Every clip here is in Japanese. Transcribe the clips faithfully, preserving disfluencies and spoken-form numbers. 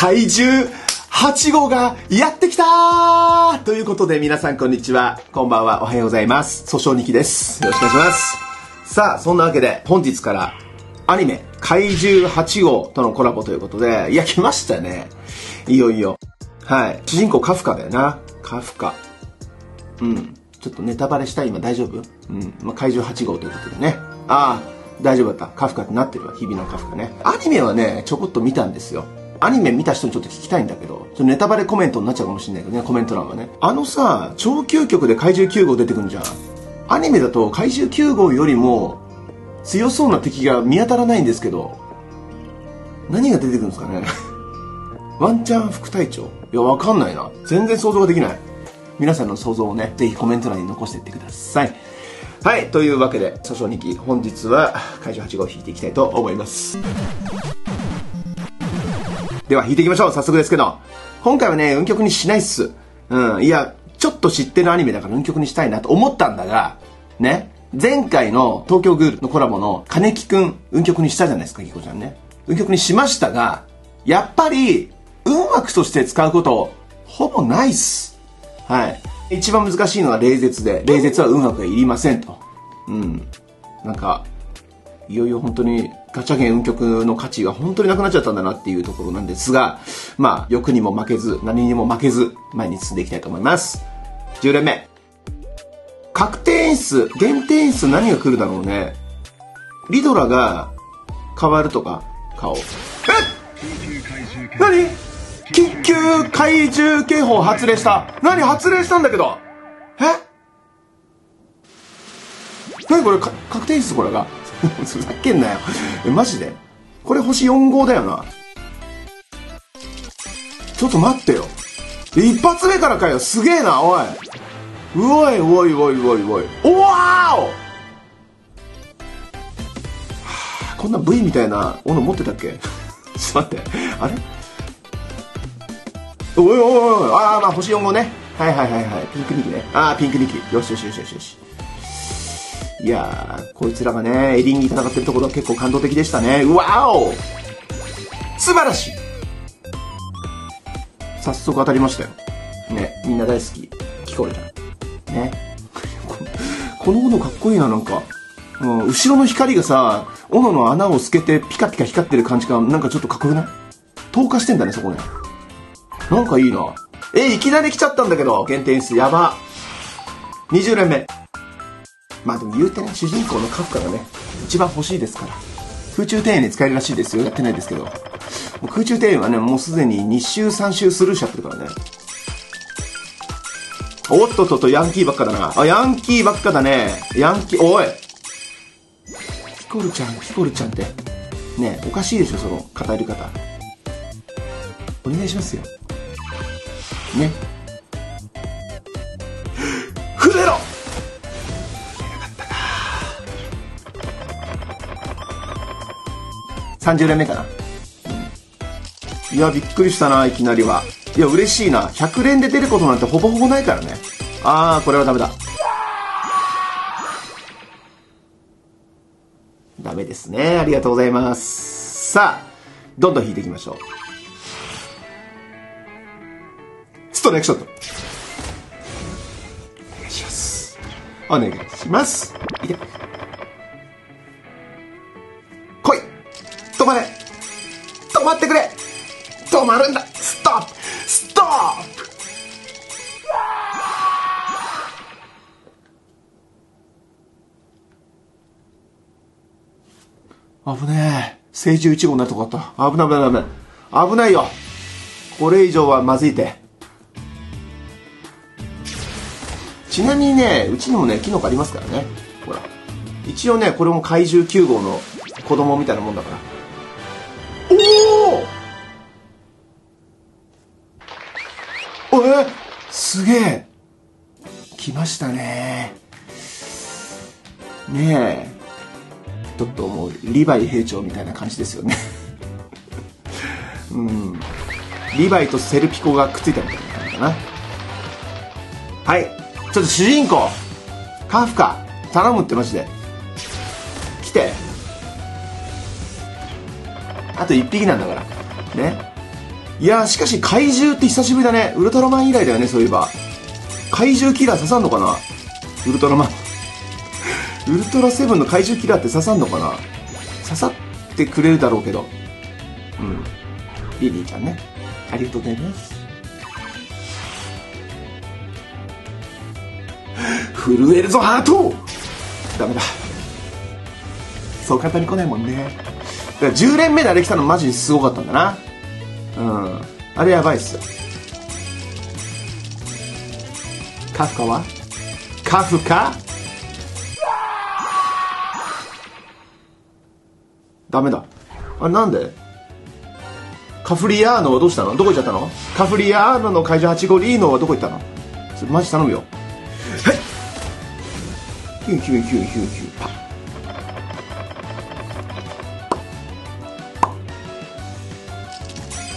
怪獣はち号がやってきたーということで、皆さんこんにちは、こんばんは、おはようございます。粗相にきです。よろしくお願いします。さあ、そんなわけで本日からアニメ怪獣はち号とのコラボということで、いや来ましたね、いよいよ。はい、主人公カフカだよな。カフカ、うん、ちょっとネタバレしたい、今大丈夫？うん、まあ、怪獣はち号ということでね。ああ、大丈夫だった。カフカってなってるわ、日々のカフカね。アニメはね、ちょこっと見たんですよ。アニメ見た人にちょっと聞きたいんだけど、ちょっとネタバレコメントになっちゃうかもしれないけどね、コメント欄はね。あのさ、超究極で怪獣きゅう号出てくるじゃん。アニメだと怪獣きゅう号よりも強そうな敵が見当たらないんですけど、何が出てくるんですかね。ワンチャン副隊長？いや、わかんないな。全然想像ができない。皆さんの想像をね、ぜひコメント欄に残していってください。はい、というわけで粗相にき、本日は怪獣はち号を引いていきたいと思います。では引いていきましょう。早速ですけど、今回はね、運曲にしないっす。うん、いや、ちょっと知ってるアニメだから運曲にしたいなと思ったんだがね、前回の東京グールのコラボの金木くん、運曲にしたじゃないですか、ぎこちゃんね。運曲にしましたが、やっぱり運枠として使うことほぼないっす。はい、一番難しいのは冷絶で、冷絶は運枠がいりませんと。うん。なんか、いよいよ本当にガチャゲン運曲の価値が本当になくなっちゃったんだなっていうところなんですが、まあ、欲にも負けず、何にも負けず、前に進んでいきたいと思います。じゅう連目。確定演出、限定演出、何が来るだろうね。リドラが変わるとか、顔。えっ！何？緊急怪獣警報発令した。何発令したんだけど。え？何これ、か確定演出、これが。ふざけんなよ。え、マジで？これ星よん号だよな。ちょっと待ってよ。一発目からかよ。すげえな、おい。うおい、おい、おい、おい、おい。おわーお！はあ、こんな ブイ みたいな斧持ってたっけ？ちょっと待って。あれ？おいおいおい、ああ、まあ星よん号ね。はいはいはいはい、ピンクニキね。ああ、ピンクニキ、よしよしよしよしよし。いやー、こいつらがね、エリンギ戦ってるところは結構感動的でしたね。うわお、素晴らしい。早速当たりましたよね。みんな大好き、聞こえたね。この斧かっこいいな、なんか、うん、後ろの光がさ、斧の穴を透けてピカピカ光ってる感じがなんかちょっとかっこよくない？透過してんだね、そこね。なんかいいな。え、いきなり来ちゃったんだけど。限定演出、やば。にじゅう連目。まあでも言うてね、主人公のカフカがね、一番欲しいですから。空中庭園に使えるらしいですよ。やってないですけど。もう空中庭園はね、もうすでにに周さん周スルーしちゃってるからね。おっとっとっと、ヤンキーばっかだな。あ、ヤンキーばっかだね。ヤンキー、おい。ピコルちゃん、ピコルちゃんって。ねえ、おかしいでしょ、その語り方。お願いしますよ。ね、触れろ。さんじゅう連目かな、うん、いや、びっくりしたな、いきなりは。いや、嬉しいな。ひゃく連で出ることなんてほぼほぼないからね。ああ、これはダメだ、ダメですね。ありがとうございます。さあ、どんどん引いていきましょう。ストライクショット。お願いします。お願いします。いけ。来い。止まれ。止まってくれ。止まるんだ。ストップ。ストップ。危ねえ。成獣いち号になるとこだった。危ない危ない危ない。危ないよ。これ以上はまずいて。ちなみにね、うちにもね、キノコありますからね。ほら。一応ね、これも怪獣きゅう号の子供みたいなもんだから。おお！え、すげえ。来ましたね。ねえ。ちょっともう、リヴァイ兵長みたいな感じですよね。うん。リヴァイとセルピコがくっついたみたいな感じかな。はい。ちょっと主人公カフカ頼むって、マジで来て。あといっぴきなんだからね。いやー、しかし怪獣って久しぶりだね。ウルトラマン以来だよね、そういえば。怪獣キラー刺さんのかな、ウルトラマンウルトラセブンの怪獣キラーって刺さんのかな。刺さってくれるだろうけど。うん。リリーちゃんね、ありがとうございます。震えるぞハート。ダメだ、そう簡単に来ないもんね。だからじゅう連目であれ来たのマジにすごかったんだな。うん、あれやばいっす。カフカはカフカダメだ。あれなんでカフリアーノはどうしたの、どこ行っちゃったの。カフリアーノの怪獣はちごリーノはどこ行ったの。それマジ頼むよ。はいきゅうきゅうきゅうきゅうきゅうパッ。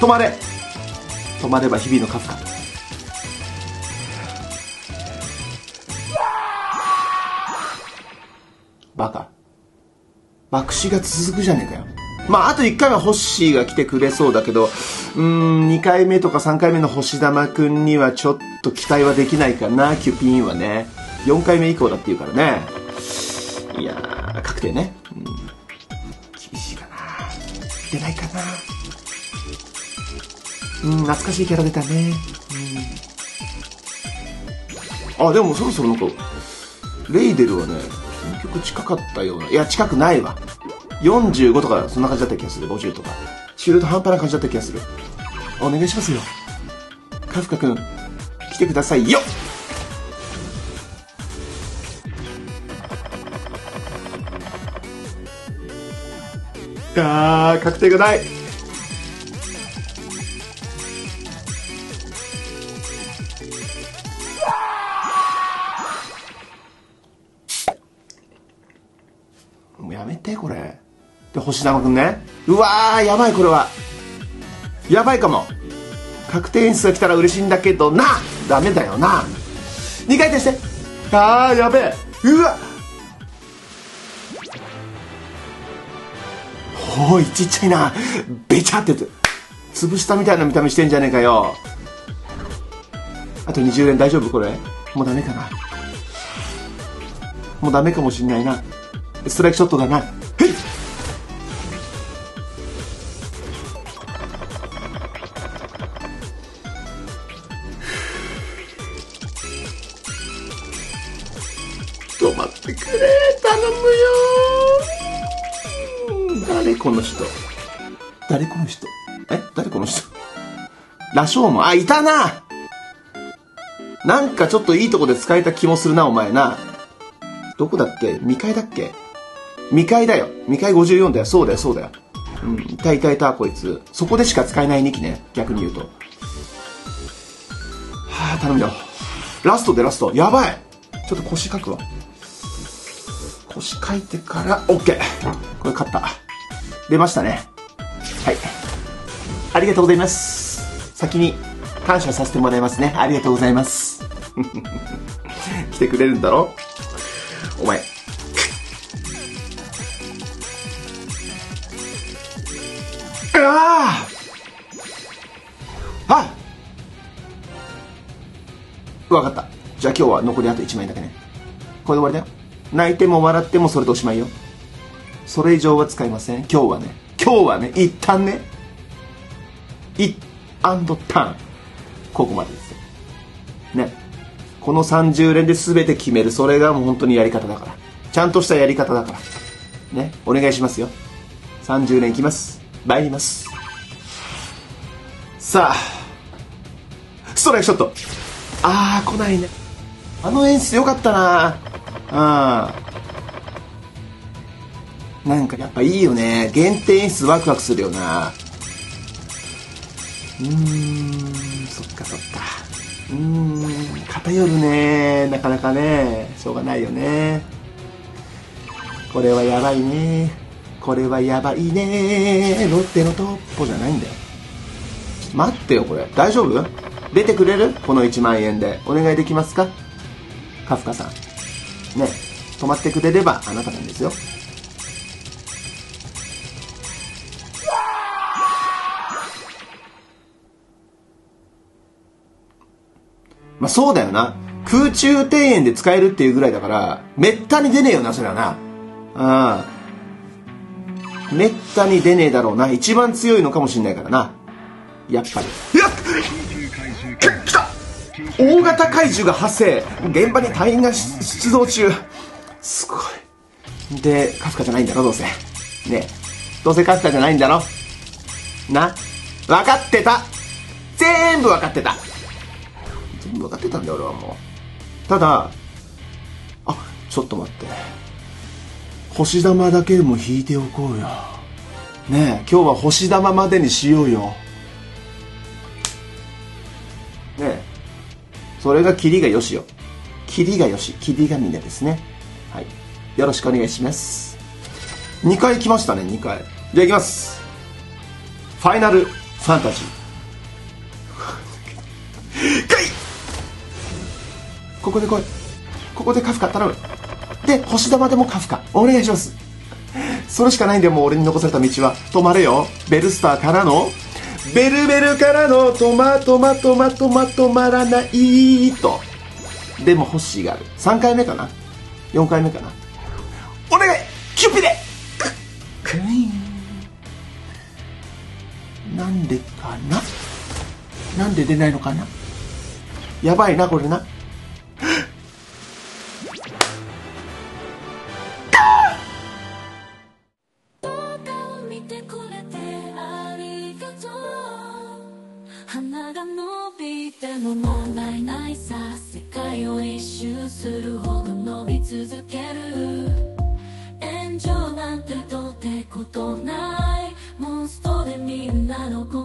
止まれ、止まれば日々のカフカ。バカ爆死が続くじゃねえかよ。まああといっかいはホッシーが来てくれそうだけど、うーんにかいめとかさんかいめの星玉くんにはちょっと期待はできないかな。キュピンはねよんかいめ以降だっていうからね。いやー確定ね、うん、厳しいかな。出ないかな。うん、懐かしいキャラ出たね、うん、あでもそろそろなんかレイデルはね結局近かったような、いや近くないわ。よんじゅうごとかそんな感じだった気がする。ごじゅうとか中途半端な感じだった気がする。お願いしますよカフカくん、来てくださいよ。あー確定がない。星玉くんね、うわーやばい、これはやばいかも。確定演出が来たら嬉しいんだけどな。ダメだよな。にかい転して、あーやべえ、うわおいちっちゃいな、べちゃって潰したみたいな見た目してんじゃねえかよ。あとにじゅう連大丈夫、これもうダメかな、もうダメかもしんないな。ストライクショットだな。この人誰、この人え誰、この人羅生門、あいたな。なんかちょっといいとこで使えた気もするなお前な。どこだっけ、にかいだっけ。にかいだよ、にかいごじゅうよんだよ。そうだよそうだよ、うん、いたいたいた、こいつそこでしか使えないにきね、逆に言うと。はあ頼むよ、ラストでラストやばい。ちょっと腰かくわ、腰かいてから OK。 これ勝った、出ましたね。はい、ありがとうございます。先に感謝させてもらいますね。ありがとうございます来てくれるんだろお前ああ分かった。じゃあ今日は残りあといちまいだけね。これで終わりだよ。泣いても笑ってもそれでおしまいよ。それ以上は使いません。今日はね、今日はね、一旦ね、一アンドタン、ここまでですね。このさんじゅう連で全て決める、それがもう本当にやり方だから、ちゃんとしたやり方だからね。お願いしますよ。さんじゅう連いきます、参ります。さあストライクショット、ああ来ないね。あの演出よかったなあ。うん、なんかやっぱいいよね、限定演出ワクワクするよな。うーんそっかそっか、うーん偏るね、なかなかねしょうがないよね。これはやばいね、これはやばいね。ロッテのトッポじゃないんだよ。待ってよ、これ大丈夫、出てくれる、このいちまんえんでお願いできますかカフカさんね。止まってくれればあなたなんですよ。まあそうだよな、空中庭園で使えるっていうぐらいだからめったに出ねえよな、それはな。ああ、めったに出ねえだろうな。一番強いのかもしんないからな、やっぱり。やっきた、大型怪獣が発生、現場に隊員が出動中。すごい。でカフカじゃないんだろ、どうせねえ、どうせカフカじゃないんだろな。分かってた、全部分かってた、全部分かってたんだよ俺はもう。ただ、あ、ちょっと待って、星玉だけでも引いておこうよねえ。今日は星玉までにしようよねえ。それがキリがよしよ、キリがよし、キリがみんなですね。はい、よろしくお願いします。にかい来ましたね、にかい。じゃあいきます、ファイナルファンタジー。かい、ここで来い、ここでカフカ頼む。で星玉でもカフカお願いします。それしかないんだよ、もう俺に残された道は。止まれよ、ベルスターからのベルベルからの止ま止ま止ま止ま止まらないと。でも星がある、さんかいめかな、よんかいめかな、お願いキューピーでクイーン。なんでかな、なんで出ないのかな、やばいなこれな。「炎上なんてどうってことない」「モンストでみんなの声